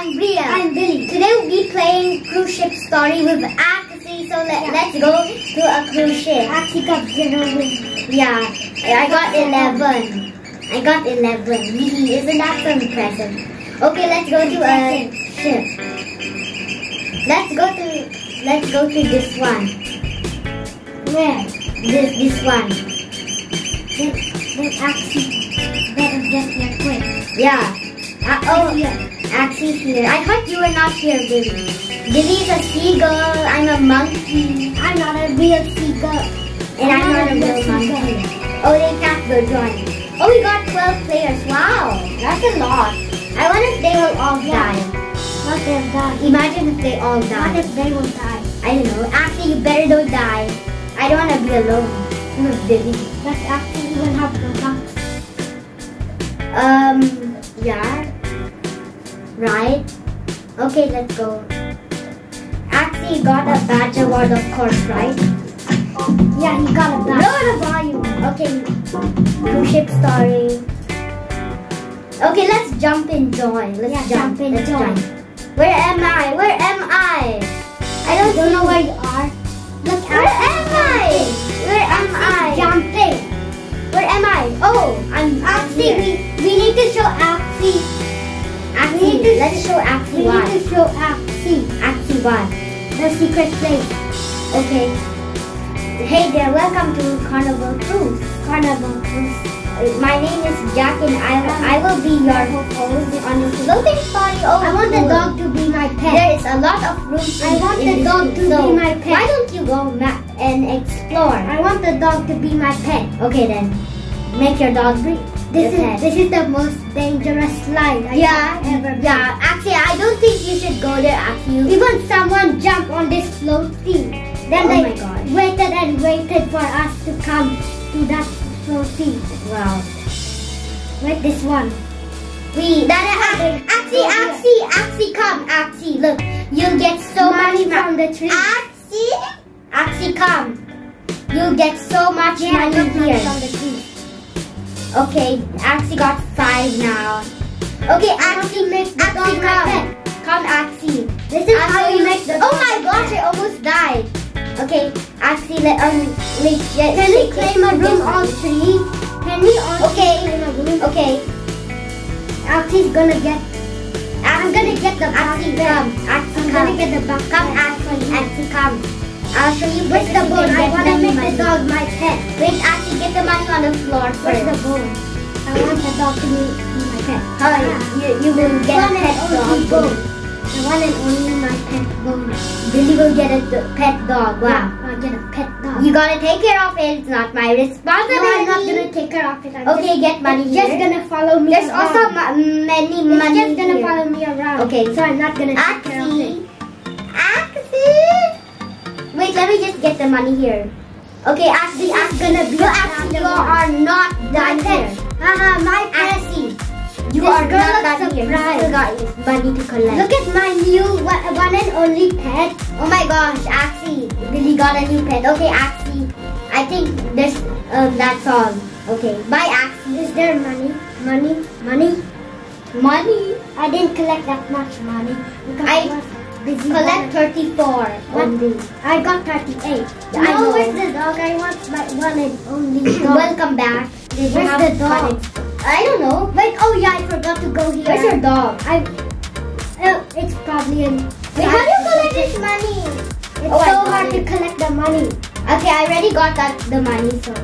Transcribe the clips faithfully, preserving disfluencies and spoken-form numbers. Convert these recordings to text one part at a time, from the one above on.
I'm Bria. I'm Billy. Today we'll be playing Cruise Ship Story with Axie, so let, yeah. let's go to a cruise ship. Axie got zero wins. Yeah, I got eleven. I got eleven. Isn't that some present? Okay, let's go to a ship. Let's go to, let's go to this one. Where? This, this one. Let, let Axie better get here quick. Yeah. Uh, oh, Axie's here. I thought you were not here, Billy. Billy's a seagull. I'm a monkey. I'm not a real seagull. And I'm, I'm not a real monkey. Oh, they can't go join. Oh, we got twelve players. Wow, that's a lot. I wonder if they will all yeah. die. What if die? Imagine if they all die. What if they will die? I don't know. Axie, you better don't die. I don't want to be alone with Billy. Does Axie even have products? Um, yeah. Right? Okay, let's go. Axie got a badge award, of course, right? Yeah, he got a badge. Lower the volume. Okay, cruise ship story. Okay, let's jump and join. Let's yeah, jump. jump and let's join. Jump. Where am I? Where am I? I don't, don't know where you are. Look, where am I? Where am I? Jumping. Where am I? Oh, I'm Axie. We we need to show Axie. Axie, let's show Axie why. We need to show Axie. Axie why. The secret place. Okay. Hey there, welcome to Carnival Cruise. Carnival Cruise. My name is Jack and I, I will be your host on your floating party. Oh, I want the dog to be my pet. There is a lot of room to I want the dog to so be my pet. Why don't you go map and explore? I want the dog to be my pet. Okay then. Make your dog breathe. This is head. this is the most dangerous slide I yeah, have ever been. Yeah, Axie, I don't think you should go there, Axie. Even someone jumped on this floaty. Then oh they my God. waited and waited for us to come to that floaty. Wow. Wait, this one. We. That Axie, Axie, Axie, come, Axie. Look, you'll get so money much from the tree. Axie, Axie, come. You'll get so much yeah, money here. From the tree. Okay, Axie got five now. Okay, Axie, make the Axie dog come. Come, Axie. This is Axie how you make the Oh my gosh, I almost died. Okay, Axie, let um, make get. Can we claim a room on three? Can we all okay. claim a room? Okay. Axie's gonna get. Axie. I'm gonna get the Axie come. Axie I'm come. gonna get the box. Come, Axie. Axie, come. I'll show you where's the bone. I want to make money. the dog my pet. Wait, Axie, get the money on the floor first. Where's the bone? I want the dog to be my pet. Oh, yeah. you, you will the get a pet dog. Bone. The one and only my pet bone. Billy will get a pet dog. Wow. Yeah, I'll get a pet dog. You gotta take care of it. It's not my responsibility. No, I'm not gonna take care of it. I'm okay, just, get money here. Just gonna follow me There's around. also ma many it's money just gonna here. follow me around. Okay, so I'm not gonna Axie. take care of it. Axie! Wait, let me just get the money here. Okay, Axie, Axie, gonna be you, Axie, you are not done here. Haha, my Axie, you this are not done here. You still got money to collect. Look at my new one and only pet. Oh my gosh, Axie, Billy got a new pet. Okay, Axie, I think there's um that's all. Okay, bye, Axie. Is there money? Money? Money? Money? I didn't collect that much money. I. I Collect thirty-four only. I got thirty-eight. No, I know. Where's the dog? I want my one and only dog. Welcome back. They where's have the dog? I don't know. Wait, oh yeah, I forgot to go here. Where's your dog? I. Uh, it's probably in. Wait, how do you collect this money? It's oh, so hard it. to collect the money. Okay, I already got that the money, so.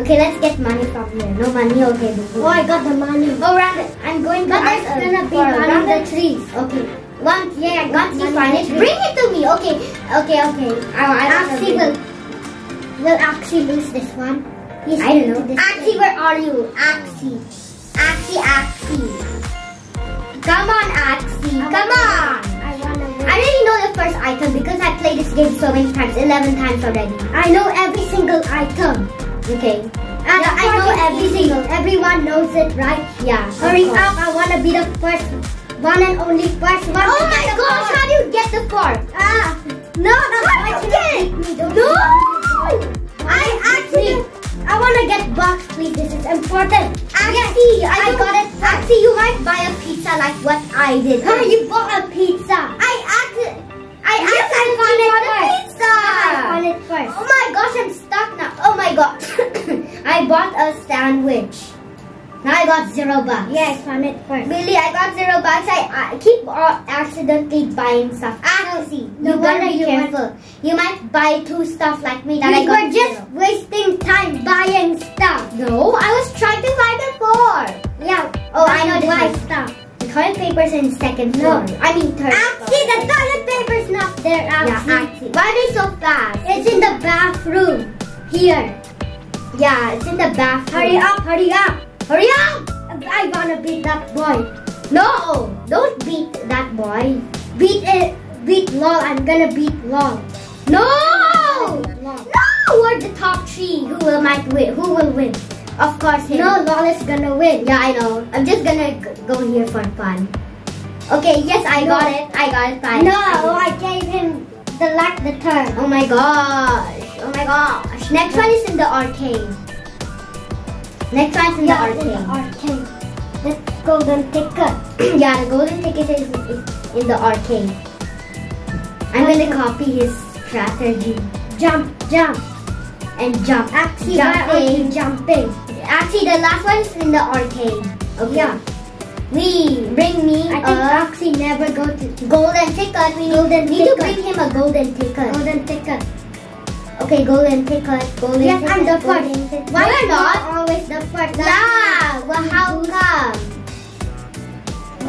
Okay, let's get money from here. No money, okay. Before. Oh, I got the money. Oh, rabbit. I'm going but to But there's ask, gonna uh, be money in the trees. Okay. Once, yeah, once you find it, bring it to me. Okay, okay, okay. I, I Axie will, will Axie lose this one? He's I don't know. Axie, where are you? Axie, Axie, Axie. Come on, Axie. I Come wanna, on. I wanna. Win. I already know the first item because I played this game so many times, eleven times already. I know every single item. Okay. And yeah, I know every easy. single. Everyone knows it, right? Yeah. Hurry up! I wanna be the first. One and only person. One oh my gosh, how do you get the fork? Ah, no, no, I can't. No, I actually, I want to get box, please. This is important. Axie, yes, I, I got it. Axie, you might buy a pizza like what I did. Huh? You bought a pizza. I asked. I yes, asked. I got it first. Pizza. I got it first. Oh my gosh, I'm stuck now. Oh my god. I bought a sandwich. Now I got zero bucks. Yeah, I found it first. Billy, I got zero bucks. I, I keep uh, accidentally buying stuff. Axie, you gotta be careful. You might buy two stuff like me that we I got. You were just zero. wasting time buying stuff. No, I was trying to buy before. Yeah. Oh, I know why stuff. The toilet paper's in second floor. No, I mean third. Axie, the toilet paper's not there. Axie. Yeah, Axie. Why are they so fast? It's in the bathroom. Here. Yeah, it's in the bathroom. Hurry up! Hurry up! Hurry up! I wanna beat that boy. No! Don't beat that boy. Beat it. Beat L O L. I'm gonna beat L O L. No! No! We're the top three. Who will might win? Who will win? Of course him. No, L O L is gonna win. Yeah, I know. I'm just gonna go here for fun. Okay, yes, I no. got it. I got it. Fine. No, I gave him the luck the turn. Oh my gosh. Oh my gosh. Next one is in the arcade. Next one's in, yeah, the arcade. In the arcade. The golden ticket. Yeah, the golden ticket is, is in the arcade. I'm okay. gonna copy his strategy. Jump, jump, and jump. Axie, why are you jumping? Axie, the last one is in the arcade. Okay. Yeah. We bring me. I a think Axie never go to golden ticket. We golden need ticket. to bring him a golden ticket. Golden ticket. Okay, golden ticket, golden yes, ticket. Yes, I'm the first. Why are not always the first? Yeah, well, how come?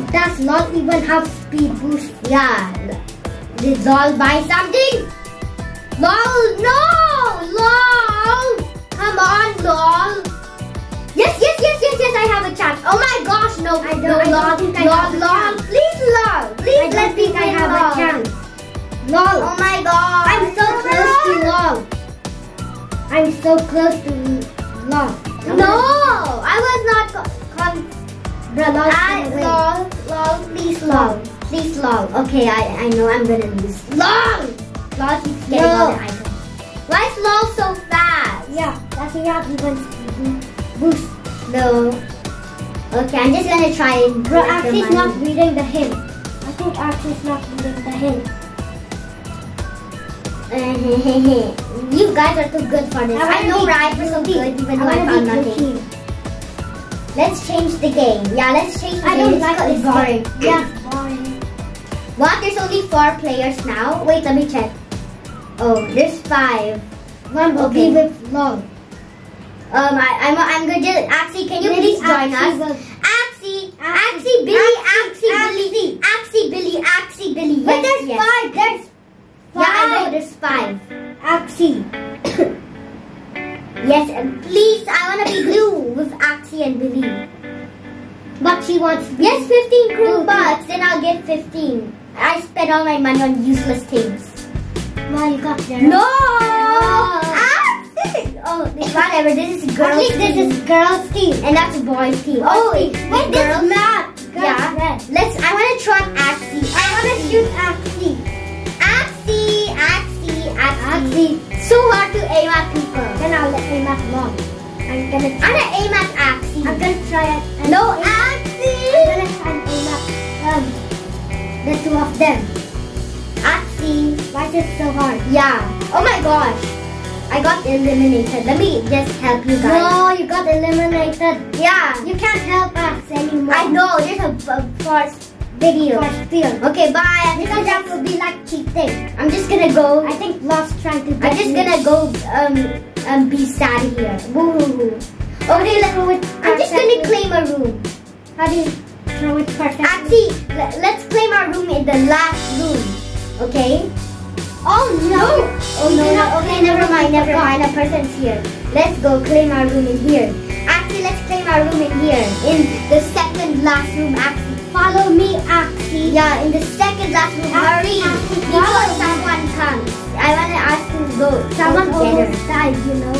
Does L O L even have speed boost? Yeah. Did L O L buy something? L O L, no! L O L! Come on, L O L! Yes, yes, yes, yes, yes, I have a chance. Oh my gosh, no, I don't, no, I don't L O L, think I L O L, L O L, please, L O L, please, I don't let think me I have L O L. A chance. L O L. Oh my god. I'm so oh close to L O L. I'm so close to L O L. No, no. I was not con Bro, I, L O L, L O L, please L O L. Please L O L. Okay, I, I know I'm gonna lose. L O L! L O L keeps getting no. all the items. Why is L O L so fast? Yeah, that's not even boost. No. Okay, I'm just gonna try and Bro, Axie's not reading the hint. I think Axie's not reading the hint. You guys are too good for this. I, I know Ryan was so good even though I, I found nothing. Let's change the game. Yeah, let's change the I game. I don't like it's boring. boring. Yeah, it's boring. What? There's only four players now? Wait, let me check. Oh, there's five. One will be with L O L. Um, I, I'm, I'm good. Axie, can you Maybe please join Axie us? Axie, Axie, Axie, Billy, Axie, Axie, Billy, Axie, Billy, Axie, Billy. Yes, Wait, there's yes. five. There's Five. Yeah, I know there's five. Axie. Yes, and please, I want to be blue with Axie and Billy. But she wants blue. Yes, fifteen crew bucks, then I'll get fifteen. I spent all my money on useless things. Well, you got there. No! Oh, Axie! Oh, whatever, this is girls' team. I think this is girls' team. And that's boys' team. Oh, it's wait, this is not. Yeah, red. Let's, I want to try Axie. Axie. I want to shoot Axie. Axie. So hard to aim at people. Then I'll aim at L O L. I'm gonna try. I'm gonna aim at Axie. I'm gonna try at Axie. No, Axie! I'm gonna try and aim at um, the two of them. Axie. Why is it so hard? Yeah. Oh my gosh. I got eliminated. Let me just help you guys. No, you got eliminated. Yeah. You can't help us anymore. I know. There's a, a force. Video. Okay, bye. Because that will be like cheating. I'm just gonna go. I think L O L's trying to get I'm just me. gonna go um um be sad here. Woo hoo hoo. Okay, let's throw it. I'm just gonna claim a room. How do you throw it perfectly? Axie, let's claim our room in the last room. Okay. Oh no! Oh no! no. Okay, never mind. Never mind. A person's here. Let's go claim our room in here. Axie, let's claim our room in here. In the second last room, Axie. Follow me, Axie. Yeah, in the second last room. Hurry, because someone comes. I wanna ask him to go. Someone almost died, you know.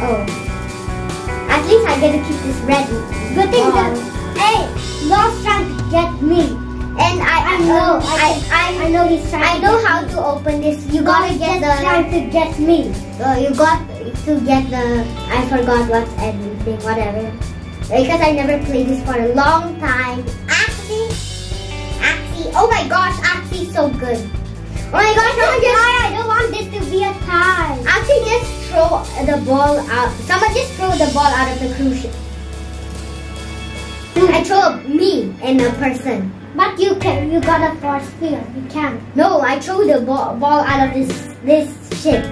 Oh. At least I get to keep this ready. Good thing oh. that hey, L O L's trying to get me. And I, I know, oh, I, I, I, I know he's trying. I know to get how me. to open this. You gotta get the. Trying to get me. Oh, you got. to get the, I forgot what's everything, whatever. Because I never played this for a long time. Axie. Axie. Oh my gosh, Axie's so good. Oh my gosh, someone just, I don't want this to be a tie. Axie, just throw the ball out. Someone just throw the ball out of the cruise ship. I throw me and a person. But you can, you got a force field. You can. No, I throw the ball, ball out of this this ship.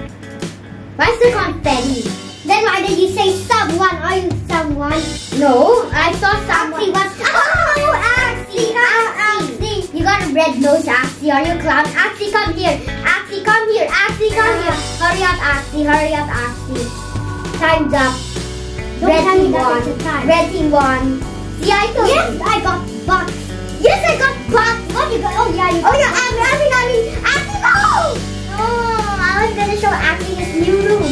Why's the confetti? Then why did you say someone? Are you someone? No, I saw someone. Axie, what's oh, Axie, Axie, Axie. You got a red nose, Axie. Are you a clown? Axie, come here. Axie, come here. Axie, come here. Hurry up, Axie. Hurry up, Axie. Time's up. Don't red tell team me that won. Time. Red team won. See, I told yes, you. I got bucks. Yes, I got bucks. What you got? Oh yeah, you got. Oh yeah, I'm Axie, Axie, Axie, go! Oh, I was gonna show Axie his new room.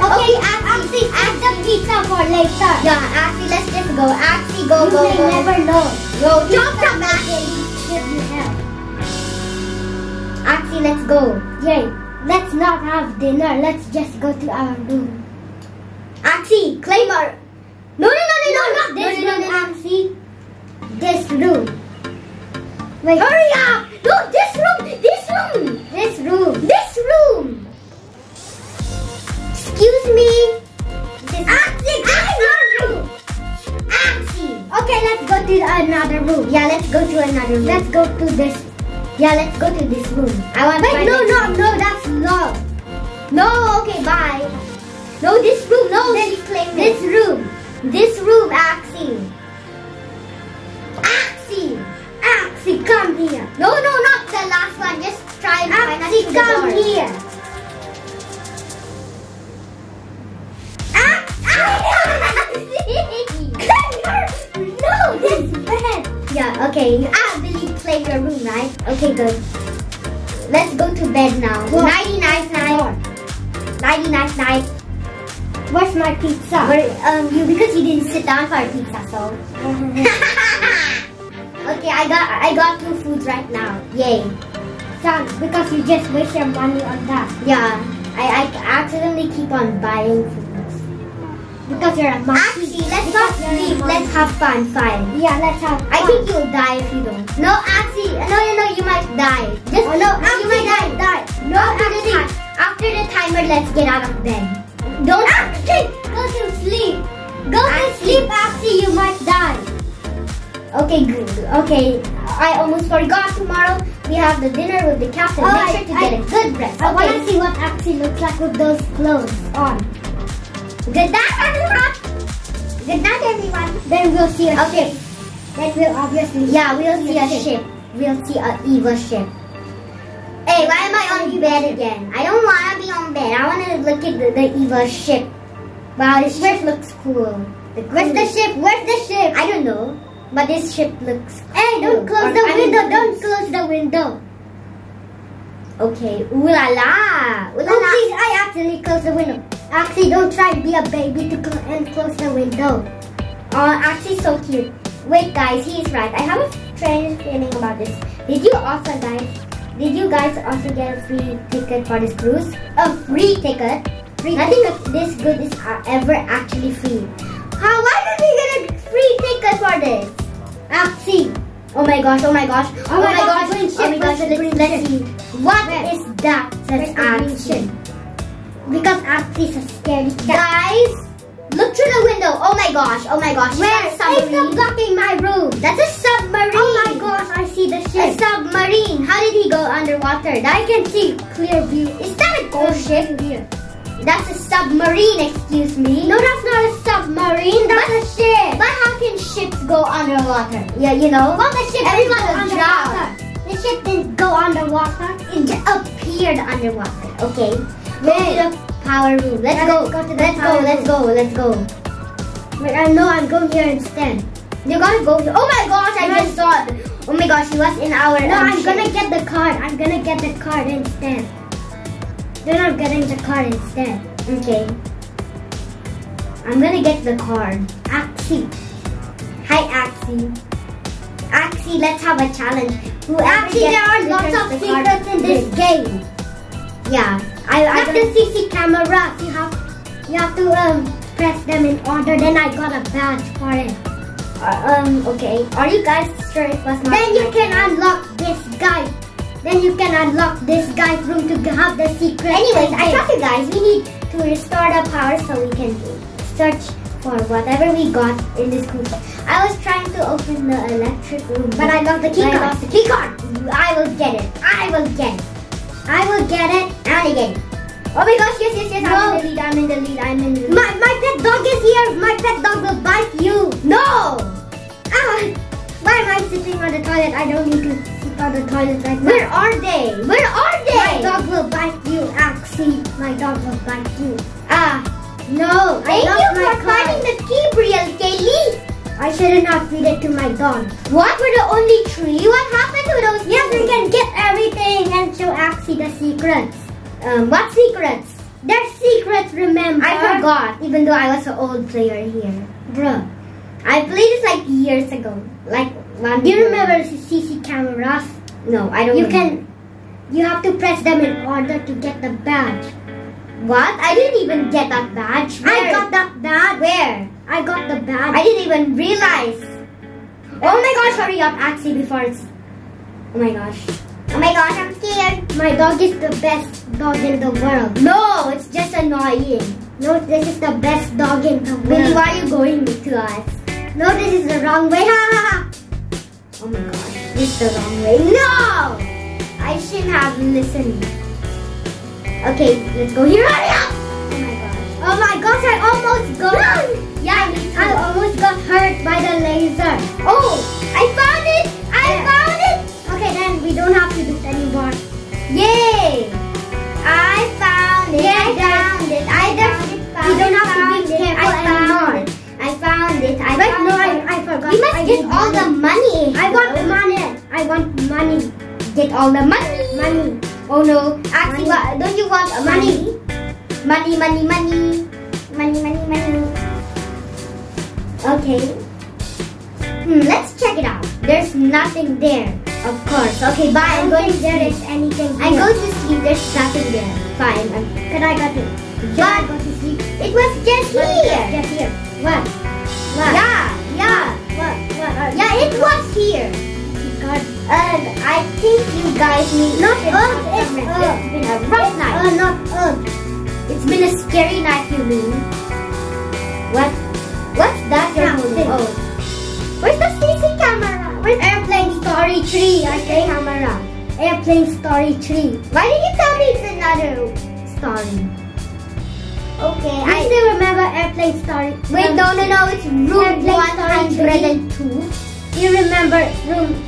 Okay, okay, Axie, add the pizza for later. Yeah, Axie, let's just go. Axie, go, you go, go. You may never know. Go, chop, chop, Axie. Give you help. Axie, let's go. Yay. Let's not have dinner. Let's just go to our room. Axie, claim our... No, no, no, no, no. Not this no, no, room, no, no, no. Axie. This room. Wait. Hurry up. No, this room. This room. This room. This room. Excuse me. Axie, this room. Axie. Okay, let's go to another room. Yeah, let's go to another room. Let's go to this. Yeah, let's go to this room. I want. Wait, no, no, room. No, that's love. No, okay, bye. No, this room. No, this claim. This room. This room, Axie. Axie. Axie, come here. No, no, not the last one. Just try and find us to the door. Come here. No, this bed. Yeah, okay. Ah, Billy, claim your room, right? Okay, good. Let's go to bed now. Nighty night night. Nighty night night. Where's my pizza? Where, um, you because you didn't sit down for a pizza, so. Okay, I got I got two foods right now. Yay. Son, because you just waste your money on that. Yeah, I I accidentally keep on buying food. Because you're a monkey. Axie, let's not sleep. Let's have fun. Fine. Yeah, let's have fun. I think you'll die if you don't. No, Axie. No, no, no. You might die. Just oh, no. Axie, you might die. die. No, after Axie. The after the timer, let's get out of bed. Don't. Axie, go to sleep. Go Axie. to sleep, Axie. You might die. Okay, good. Okay. I almost forgot. Tomorrow we have the dinner with the captain. Oh, Make I, sure to I, get I, a good rest. I okay. want to see what Axie looks like with those clothes on. Good night, everyone. Good night, everyone. Then we'll see a okay. ship. Then we'll obviously yeah, we'll see a ship. ship. We'll see an evil ship. Hey, why am I on bed again? I don't want to be on bed. I want to look at the, the evil ship. Wow, this ship looks cool. The Where's the ship? Where's the ship? I don't know, but this ship looks cool. Hey, don't close or the I window. Don't close the window. Okay, ooh la la. Ooh la la. Please, I accidentally closed the window. Axie, don't try to be a baby to cl and close the window. Oh, Axie's so cute. Wait, guys, he's right. I have a strange feeling about this. Did you also guys? Did you guys also get a free ticket for this cruise? A free ticket? Free Nothing ticket. this good is ever actually free. How? Why did we get a free ticket for this? Axie. Oh my gosh! Oh my gosh! Oh, oh my, my gosh! gosh. Oh my gosh! Let's, let's see. What Where? is that? That's Axie. Because Axie's a scary cat. Guys, look through the window. Oh my gosh, oh my gosh. Where? Stop blocking my room. That's a submarine. Oh my gosh, I see the ship. A submarine. How did he go underwater? I can see clear view. Is that a ghost ship? View. That's a submarine, excuse me. No, that's not a submarine. That's but, a ship. But how can ships go underwater? Yeah, you know. Well, the ship Everyone will drown. The ship didn't go underwater. It appeared underwater. Okay. Go to the power room. Let's yeah, go. Let's go. To the let's, go let's go. Let's go. But I know I'm going here instead. You gotta go. To, oh my gosh! I yes. just saw it. Oh my gosh! He was in our. No, I'm ship. gonna get the card. I'm gonna get the card instead. Then I'm getting the card instead. Okay. I'm gonna get the card. Axie. Hi, Axie. Axie, let's have a challenge. Who Axie, there are lots of secrets in this game. Yeah. I, I Not the C C camera. See how You have to um press them in order. Then I got a badge for it. Uh, um. Okay. Are you guys sure it was not? Then you can unlock this guy. Then you can unlock this guy's room to have the secret. Anyways, I trust you guys. We need to restore the power so we can search for whatever we got in this cruise. I was trying to open the electric room, but I lost the key card. I lost the key card. I will get it. I will get it. I will get it and again. Oh my gosh, yes, yes, yes, no. I'm in the lead, I'm in the lead, I'm in the lead. My, my pet dog is here, my pet dog will bite you. No! Ah, why am I sitting on the toilet? I don't need to sit on the toilet right now. Where are they? Where are they? My dog will bite you, Axie. My dog will bite you. Ah, no, Thank I lost my car. Thank you for finding the key, Bryelle Kaelie. I shouldn't have feed it to my dog. What? We're the only three? What happened to those? Yes, we can get everything and show Axie the secrets. Um, what secrets? There's secrets, remember? I forgot, even though I was an old player here. Bruh, I played this like years ago. Like one. Do you remember C C cameras? No, I don't. You remember. can, you have to press them in order to get the badge. What? I didn't even get that badge. Where? I got that badge. Where? I got the badge. I didn't even realize. Oh my gosh, hurry up, Axie, before it's... Oh my gosh. Oh my gosh, I'm scared. My dog is the best dog in the world. No, it's just annoying. No, this is the best dog in the world. Billy, why are you going to us? No, this is the wrong way. Ha ha ha. Oh my gosh, this is the wrong way. No! I shouldn't have listened. Okay, let's go here. Hurry up! Oh my gosh. Oh my gosh, I almost got... Run! Yeah, I, need to I almost got hurt by the laser. Oh, I found it! I yeah. found it! Okay, then we don't have to do it anymore. Yay! I found it. Yeah, I found it. I just we don't have to be careful anymore. I found it. I but no, I, I forgot. We must I get all money. the money. I want the money. I want money. Get all the money. Money. Oh no, Axie, don't you want money? Money, money, money, money, money, money. Okay. Hmm, let's check it out. There's nothing there. Of course. Okay, bye. I'm going to see there is anything here. I'm going to sleep. There's nothing there. Fine. Because I got to. But go to sleep. It was just but here. Just here. What? What? Yeah. Yeah. What? What? what? Yeah, it was here. God. Um, I think you guys need. Not Earth. It's, it's, it's been a rough night. Oh, not Earth. It's been a scary night, you mean? What? What's that you're holding? Oh. Where's the C C camera? Airplane Story three, I think. Camera. Airplane Story three. Why did you tell me it's another story? Okay, you I still remember Airplane Story. Wait, no, no, no, it's room one hundred and two. Do you remember room?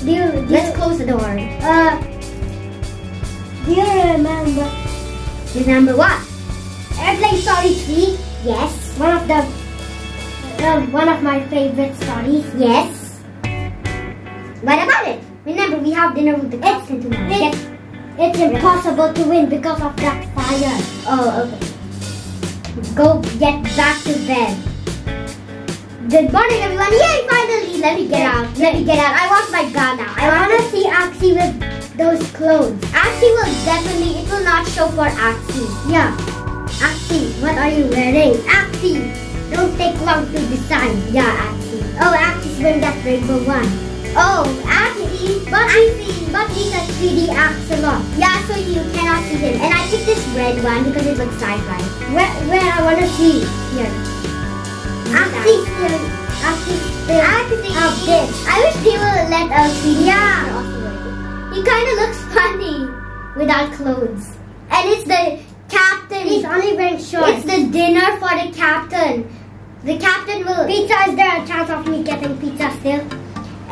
Do you, do Let's you, close the door. Uh, do you remember? Remember what? Airplane Story three? Yes. One of the, uh, one of my favorite stories. Yes. What about it? Remember, we have dinner with the captain tomorrow. It's, yes. it's impossible to win because of that fire. Oh, okay. Go get back to bed. Good morning, everyone. Yay, finally. Let me get yeah. out. Let me get out. I want my gun now. I want to see Axie with those clothes. Axie will definitely, it will not show for Axie. Yeah. Axie, what are you wearing? Axie, don't take long to decide. Yeah, Axie. Oh, Axie's wearing that rainbow one. Oh, Axie, but he's but he's a three D axolot. Yeah, so you cannot see him. And I picked this red one because it looks sci-fi. Where, where I wanna see here. Axie, Axie, Axie up there. I wish they would let us see. Yeah, he kind of looks funny without clothes. And it's the captain. He's only wearing shorts. It's the dinner for the captain. The captain will. Pizza, is there a chance of me getting pizza still?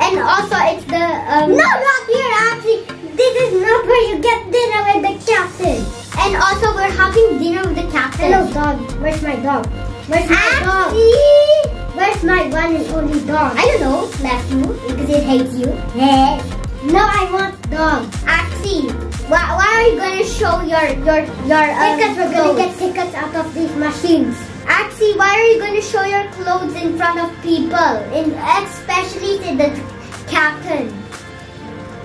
And also it's the... Um, no, not here, Axie. This is not where you get dinner with the captain. And also we're having dinner with the captain. Hello, dog. Where's my dog? Where's my Axie? dog? Where's my one and only dog? I don't know. Left you because it hates you. Hey. No, I want dog. Axie, why, why are you going to show your... your, your um, tickets? We're going to get tickets out of these machines. Axie, why are you going to show your clothes in front of people? In, especially to the captain.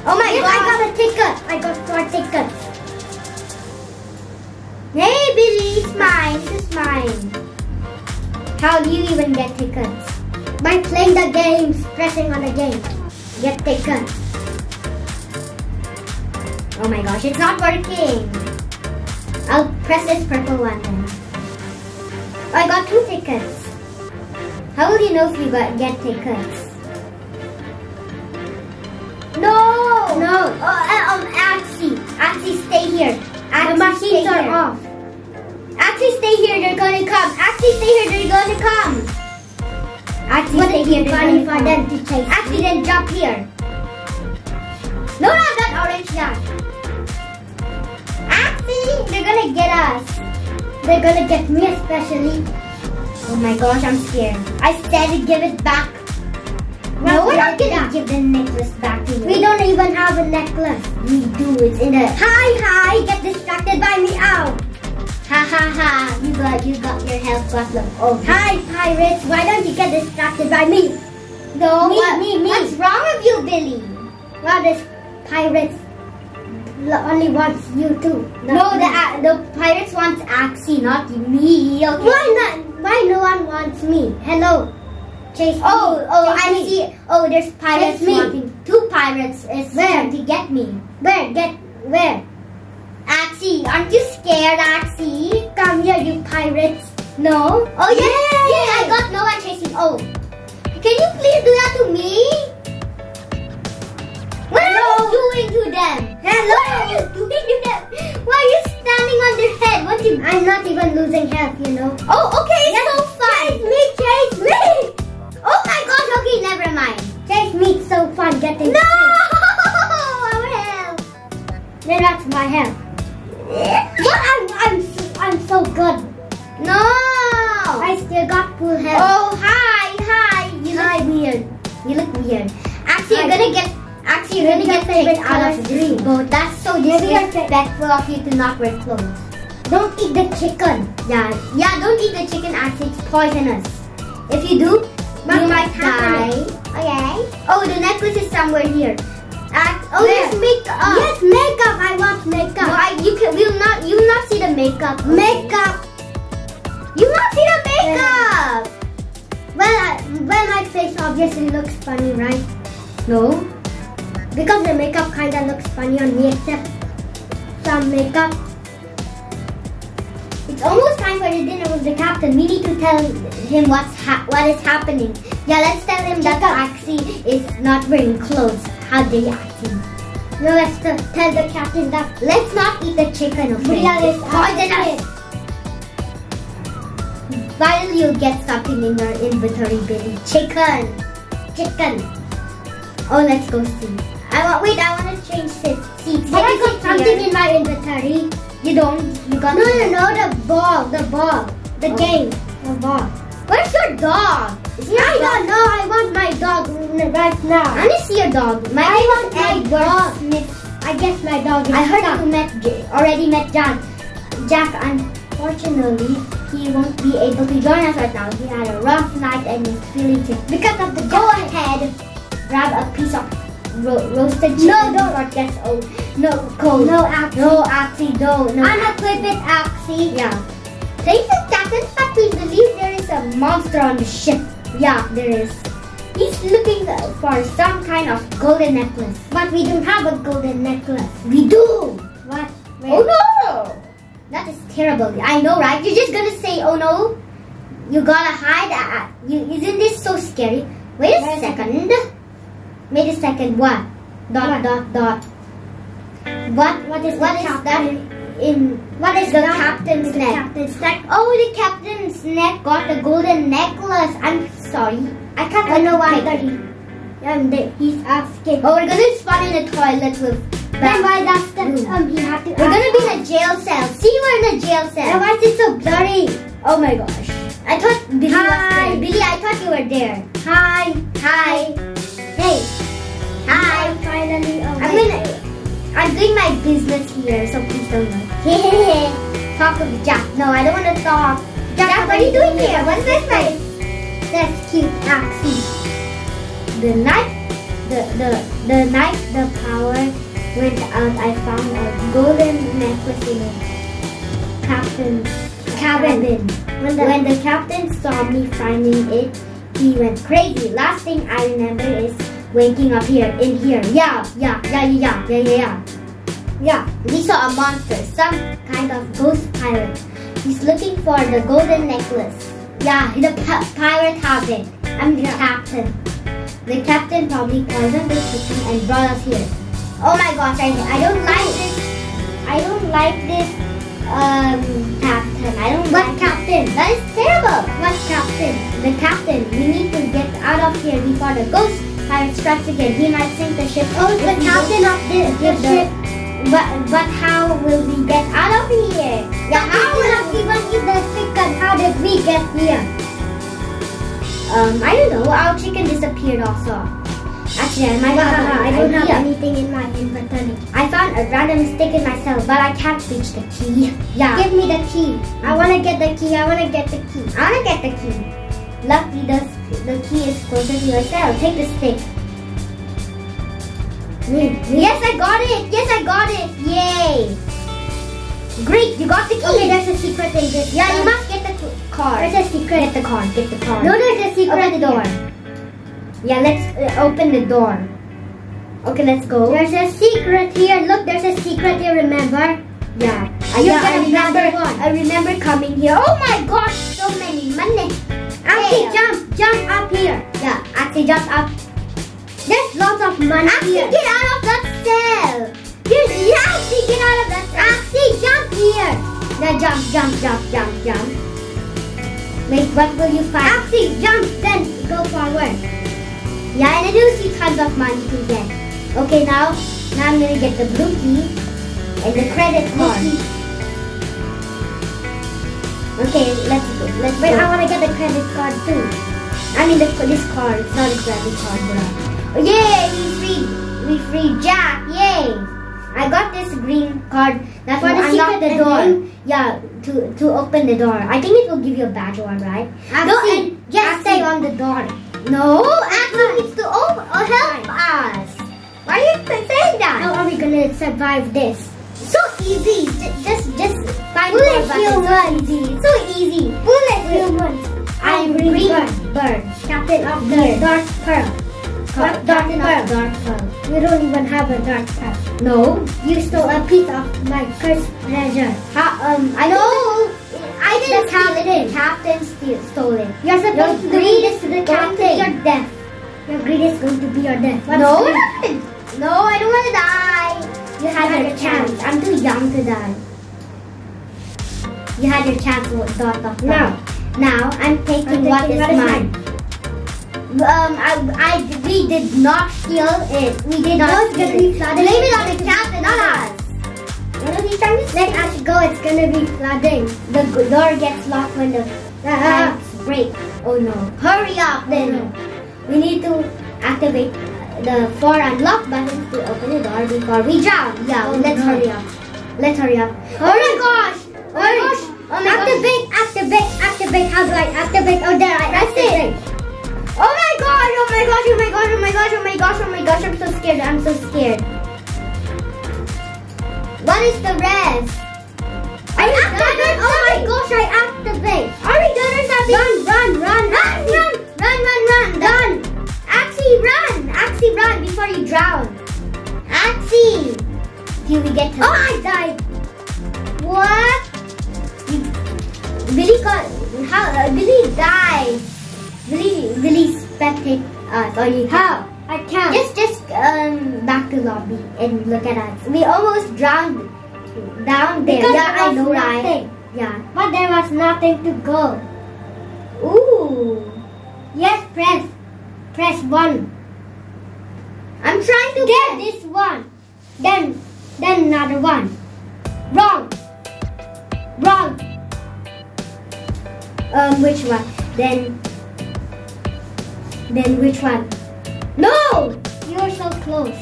Oh my yes, god, I got a ticket. I got four tickets. Hey, Billy, it's mine. It's mine. How do you even get tickets? By playing the games, pressing on the game. Get tickets. Oh my gosh, it's not working. I'll press this purple one then. Oh, I got two tickets. How will you know if you got, get tickets? No! No! Oh, uh, um, Axie. Axie, stay here. Axie, the machines are here. Off. Axie, stay here, they're gonna come. Axie, stay here, they're gonna come. Axie, what stay here, they're gonna for come. Them to chase Axie, then jump here. No, not that orange duck. Axie, they're gonna get us. They're gonna get me especially. Oh my gosh, I'm scared. I said to give it back. No, we're not gonna give the necklace back to you. We don't even have a necklace. We do, it's in a... Hi, hi, get distracted by me, ow. Ha ha ha, you got, you got your health problem. Oh, hi, pirates, why don't you get distracted by me? No, me, what, me, me. What's wrong with you, Billy? Well, this pirates only wants you too. No, the, uh, the pirates wants Axie, not me. Okay. Why not? Why no one wants me? Hello. Chase oh, me. Oh, Chase I me. See. Oh, there's pirates Chase wanting. Me. Two pirates is where to get me. Where? Get where? Axie, aren't you scared, Axie? Come here, you pirates. No. Oh yeah, yeah, yeah, yeah. I got no one chasing. Oh, can you please do that to me? What Hello. Are you doing to them? Hello. What are you doing to them? Why are you standing on their head? What do you? I'm not even losing health, you know. Oh, okay. It's yes. So fun. Chase me, chase me. Oh my gosh, okay, never mind. Chase me, it's so fun getting No! Our health! Then that's my health. What? I'm, I'm, I'm so good. No! I still got full health. Oh, hi, hi. You hi. Look weird. You look weird. Actually, hi. You're gonna get, actually, you're gonna get taken out of this boat. That's so disrespectful of you to not wear clothes. Don't eat the chicken. Yeah, yeah, don't eat the chicken, actually, it's poisonous. If you do, But you might die. Okay. Oh, the necklace is somewhere here. Uh, oh, there's makeup. Yes, makeup. I want makeup. No, I, you can. We'll not. You will not see the makeup. Okay. Makeup. You will not see the makeup. Yeah. Well, I, well, my face obviously looks funny, right? No, because the makeup kinda looks funny on me, except some makeup. It's almost time for the dinner with the captain. We need to tell him what's ha what is happening. Yeah, let's tell him Check that Axie is not wearing clothes. How they acting? No, let's tell the captain that let's not eat the chicken. Okay? Bria is poisonous. Finally, you'll get something in your inventory, Billy. Chicken, chicken. Oh, let's go see. I want. Wait, I want to change seats. Have I got something in my inventory? You don't, you got No, no, no, the ball, the ball, the oh. game, the ball. Where's your dog? Is your I dog? Don't know, I want my dog right now. Let me see your dog. My I want my dog. I guess my dog is I heard stuck. You met, already met Jack. Jack, unfortunately, he won't be able to join us right now. He had a rough night and he's feeling sick. Because of the go jacket. Ahead, grab a piece of Ro roasted chicken. No, don't. Or gets old. No, cold. No, Axie. No, Axie, no. no. I'm not clip it, Axie. Yeah. Thanks to Captain Fat, we believe there is a monster on the ship. Yeah, there is. He's looking for some kind of golden necklace. But we don't have a golden necklace. We do. What? Where? Oh, no. That is terrible. I know, right? You're just gonna say, oh, no. You gotta hide. Uh, you, isn't this so scary? Wait a Where second. Wait a second, what? Dot, what? dot, dot. What? What is, what the is that in... What is the captain's the neck? Captain's neck? Oh, the captain's neck got the golden necklace. I'm sorry. I can't I know why. He, he's asking. Oh, we're going to spawn in the toilet with... Then why that's the... Um, you have to we're going to be in a jail cell. See, we're in a jail cell. And why is it so blurry? Oh my gosh. I thought Billy Hi. was there. Billy, I thought you were there. Hi. Hi. Hey. Hi! I'm finally awake. I'm, gonna, I'm doing my business here, so please don't mind. Talk with Jack. No, I don't want to talk. Jack, Jack what are you doing here? What's this place? That's cute, Axie. The night, the, the, the night the power went out, I found a golden necklace in it. captain cabin. When the, when the captain saw me finding it, he went crazy. Last thing I remember is waking up here, in here. Yeah, yeah, yeah, yeah, yeah, yeah, yeah. Yeah, we saw a monster, some kind of ghost pirate. He's looking for the golden necklace. Yeah, the pirate has it. I'm the captain. The captain probably poisoned the chicken and brought us here. Oh my gosh, I, I don't like this. I don't like this, um, captain. I don't like captain. That is terrible. What captain? The captain. We need to get out of here before the ghost pirate strikes again. He might sink the ship. Oh, it's the captain of this the ship. But but how will we get out of here? Yeah, how will we eat the chicken? How did we get here? Um, I don't know. Our chicken disappeared also. Actually, I might have I don't have anything in my inventory. I found a random stick in my cell, but I can't reach the key. Yeah. Give me the key. I wanna get the key. I wanna get the key. I wanna get the key. Luckily, the the key is closer to your cell. Take the stick. Yes, I got it! Yes, I got it! Yay! Great, you got the key! Okay, there's a secret in this. Yeah, you must get the car. There's a secret. Get the car, get the car. No, there's a secret. Open the door. Yeah, let's uh, open the door. Okay, let's go. There's a secret here. Look, there's a secret here, remember? Yeah. I, yeah, I remember, I remember coming here. Oh my gosh, so many money. Axie, yeah. jump, jump up here. Yeah, Axie, jump up. There's lots of money Axie, here. Get out of that cell. Here's Axie, get out of that cell. Axie, jump here. Now jump, jump, jump, jump, jump. Wait, what will you find? Axie, jump, then go forward. Yeah, and I do see tons of money to get. Okay, now, now I'm going to get the blue key and the credit card. Okay, let's go. Let's Wait, go. I want to get the credit card too. I mean, the, this card, it's not a credit card, bro. Yay! We freed, we freed Jack! Yay! I got this green card. That's what unlocked the door. Yeah, to to open the door. I think it will give you a badge one, right? Axie, no, and yes, stay on the door. No, Axie needs to open or help us. Why are you saying that? How are we gonna survive this? So easy. Just just find more buttons. So easy. So easy. Bullet human. I'm green bird. Captain of the dark pearl. Dark, dark, dark, dark pearl. You don't even have a dark pearl. No. You stole a piece of my cursed treasure. How, um, I no. I didn't steal it. The captain stole it. You're supposed your to read this to the captain. Your death. Your greed is going to be your death. What's no. It? No, I don't want to die. You had, you had your chance. chance. I'm too young to die. You had your chance, daughter. Of now, now I'm taking, I'm taking what is mine. mine. Um, I, I, we did not steal it. We did not steal it. Blame it on the captain, not us. What are we trying to say? Let us go, it's gonna be flooding. The door gets locked when the pipes break. Oh no. Hurry up then. Oh, no. We need to activate the four unlock buttons to open the door before we drown. Yeah, oh, let's no. hurry up. Let's hurry up. Oh my gosh! Oh my gosh! Oh my activate, gosh. activate, activate. How do I activate? Oh, there, I activate. That's it. Oh my god, oh my gosh, oh my gosh, oh my gosh, oh my gosh, oh my gosh, I'm so scared, I'm so scared. What is the rest? I activate, oh my gosh, I activate. Are we done or something? Run, run, run, run, run, run, run, run, run. Axie, run, Axie, run before you drown. Axie. Till we get to Oh, I died. What? Billy got, how, Billy died. Billy, Billy spectate us. Oh, you how? I can't. Just, just um, back to lobby and look at us. We almost drowned down there. Because yeah, there was I know nothing. I, yeah, but there was nothing to go. Ooh. Yes, press, press one. I'm trying to get this one. Then, then another one. Wrong. Wrong. Um, which one? Then. Then which one? No! You're so close.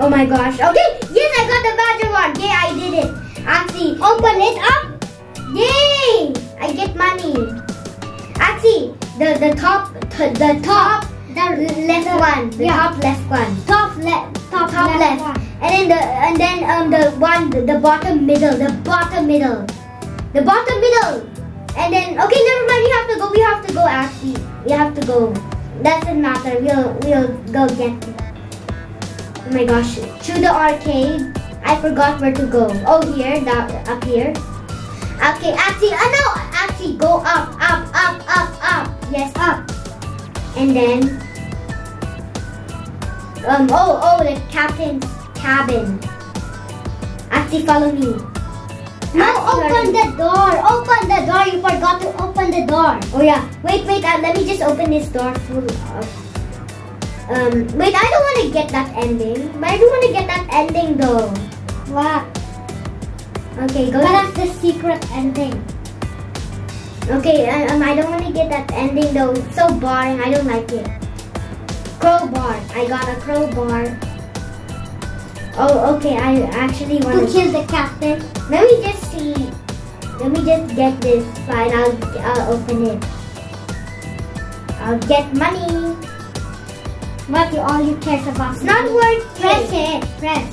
Oh my gosh. Okay. Yes, I got the badger one. Yay, I did it. Axie, open it up. Yay! I get money. Axie, the, the top, th the top, the left the, one. The yeah. top left one. Top left, top top, top left. left, and then the and then um the one the, the bottom middle, the bottom middle, the bottom middle, and then okay, never mind. We have to go. We have to go, Axie. We have to go. Doesn't matter. We'll we'll go get it. Oh my gosh! Through the arcade. I forgot where to go. Oh, here, down, up here. Okay, Axie. Oh no, Axie, go up, up, up, up, up. Yes, up. And then. Um. Oh, oh, the captain's cabin. Axie, follow me. No, open the door. Open the door. You forgot to open the door. Oh yeah. Wait, wait. Uh, let me just open this door. Full of. Um. Wait, I don't want to get that ending. But I do want to get that ending though. What? Okay, go. But that's the secret ending. Okay, um, I don't want to get that ending though. It's so boring. I don't like it. Crowbar. I got a crowbar. Oh, okay. I actually want to kill the captain. Let me just see. Let me just get this. Fine. I'll I'll open it. I'll get money. What? All you care about? It's not worth it. Press it. Press.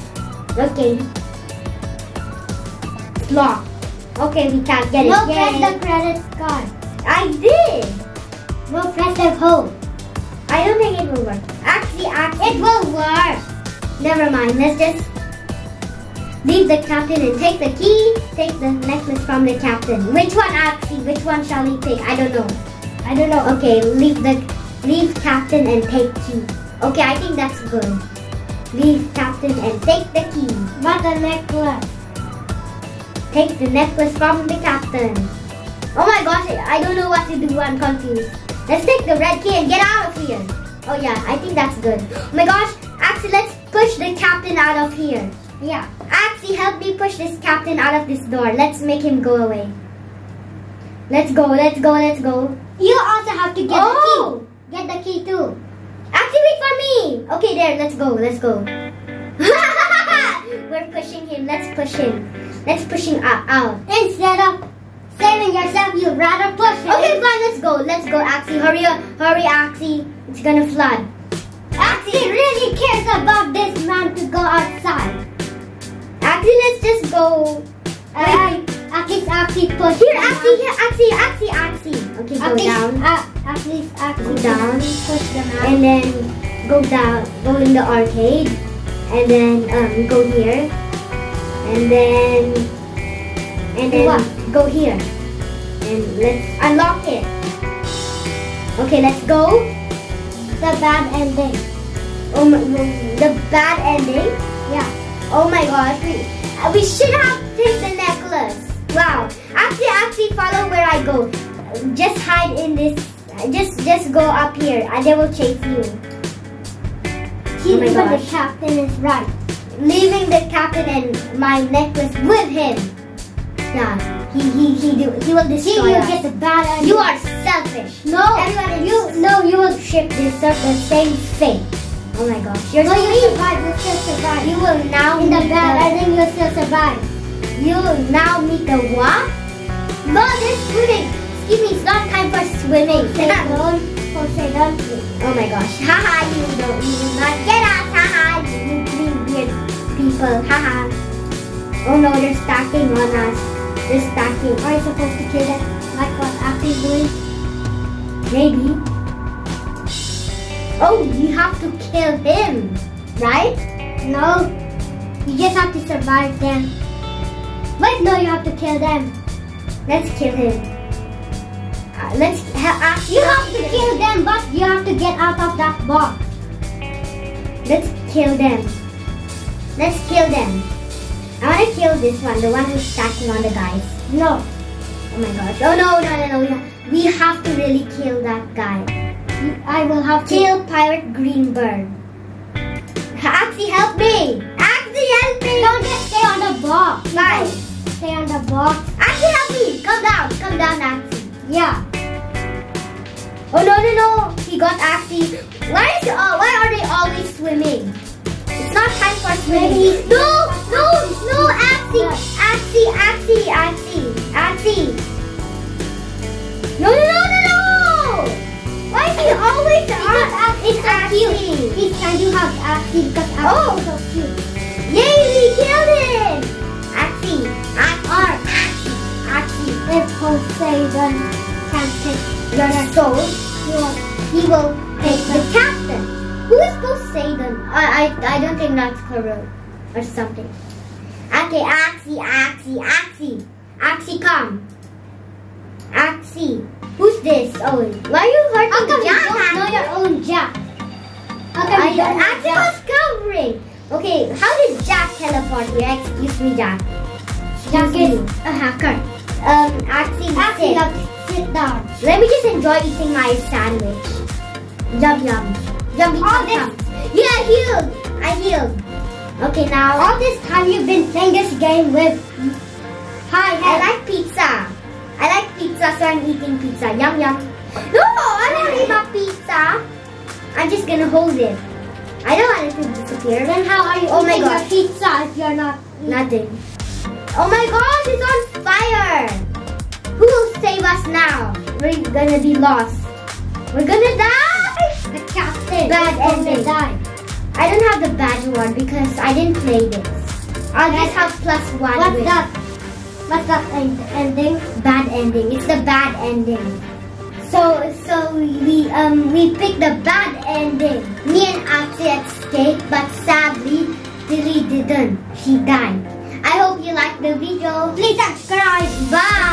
Okay. Locked. Okay, we can't get no, it. No, press the credit card. I did. No, press the home. I don't think it will work. Actually, actually, it will work. Never mind. Let's just leave the captain and take the key. Take the necklace from the captain. Which one, Axie? Which one shall we take? I don't know. I don't know. Okay, leave the leave captain and take key. Okay, I think that's good. Leave captain and take the key. What a necklace. Take the necklace from the captain. Oh my gosh, I don't know what to do. I'm confused. Let's take the red key and get out of here. Oh yeah, I think that's good. Oh my gosh, Axie, let's push the captain out of here. Yeah. Axie, help me push this captain out of this door. Let's make him go away. Let's go, let's go, let's go. You also have to get oh. the key. Get the key too. Axie, wait for me. Okay, there, let's go, let's go. We're pushing him, let's push him. Let's push him out, out. Instead of saving yourself, you'd rather push him. Okay, fine, let's go. Let's go, Axie. Hurry up. Hurry, Axie. It's gonna flood. Axie really cares about this man to go outside. Axie, let's just go. Uh, Axie, Axie, push Here, Axie, here, Axie, Axie, Axie. Okay, go Axie, down. Uh, Axie, Axie, go down. Push them out. And then go down. Go in the arcade. And then um, go here. And then, and then what? Go here. And let's unlock it. Okay, let's go. The bad ending. Oh my, the bad ending? Yeah. Oh my gosh, we, we should have taken the necklace. Wow. Actually, actually follow where I go. Just hide in this, just just go up here. They will chase you. Keep oh my the captain is right. Leaving the captain and my necklace with him. Yeah, he he he do he will destroy. See, you get the bad idea. You are selfish. No, everyone is you no you will ship yourself the same fate. Oh my gosh, you're no so you survive. You'll still survive. You will now in the bad ending. You'll still survive. You will now meet the what? No, this swimming. Excuse me, it's not time for swimming. Poseidon, Poseidon. Oh my gosh, haha, you don't you will not get us, haha, you green beard. People, haha. Oh no, they're stacking on us. They're stacking. Are you supposed to kill them? Like what Axie's doing? Maybe. Oh, you have to kill him, right? No. You just have to survive them. Wait, no, you have to kill them. Let's kill him. Uh, let's. Uh, you have to kill them, but you have to get out of that box. Let's kill them. Let's kill them. I want to kill this one, the one who's stacking on the guys. No. Oh my gosh. Oh no, no, no, no. We have to really kill that guy. I will have to kill Pirate Greenbird. Axie, help me. Axie, help me. Don't just stay on the box. Why? Stay on the box. Axie, help me. Come down. Come down, Axie. Yeah. Oh no, no, no. He got Axie. Why is, oh, why are they always swimming? It's not time for swimming. No, no, no, Axie, Axie, Axie, Axie, Axie. No, no, no, no, no. Why is he always on? It's Axie. please can you hug Axie because Axie oh. is so cute. Yay, we killed him! Axie, Axie, or Axie, Axie. If Poseidon can take your soul, he will, he will take the captain. Who is Poseidon? I, I, I don't think that's correct or something. Okay, Axie, Axie, Axie. Axie, come. Axie. Who's this? Oh, why are you hurting Jack? How come you don't know your own Jack? How come I, you don't know Jack? Axie was covering. Okay, how did Jack teleport here? Excuse me, Jack. Excuse Jack me. is a hacker. Um, Axie, Axie, sit. sit down. Let me just enjoy eating my sandwich. Yum, yum. Yum, yum, All yum. This. Yeah, I healed. I healed. Okay, now. All this time you've been playing this game with... Hi, hi. I like pizza. I like pizza, so I'm eating pizza. Yum, yum. No, I don't want my pizza. I'm just going to hold it. I don't want it to disappear. Then how are you oh eating my your pizza if you're not eating? Nothing. Oh my gosh, it's on fire. Who will save us now? We're going to be lost. We're going to die. The captain. Bad ending. Die. I don't have the bad one because I didn't play this. I'll just have plus one. What's win. Up? What's that end ending? Bad ending. It's the bad ending. So so we um we picked the bad ending. Me and Axie escaped, but sadly Billy didn't. She died. I hope you liked the video. Please subscribe. Bye.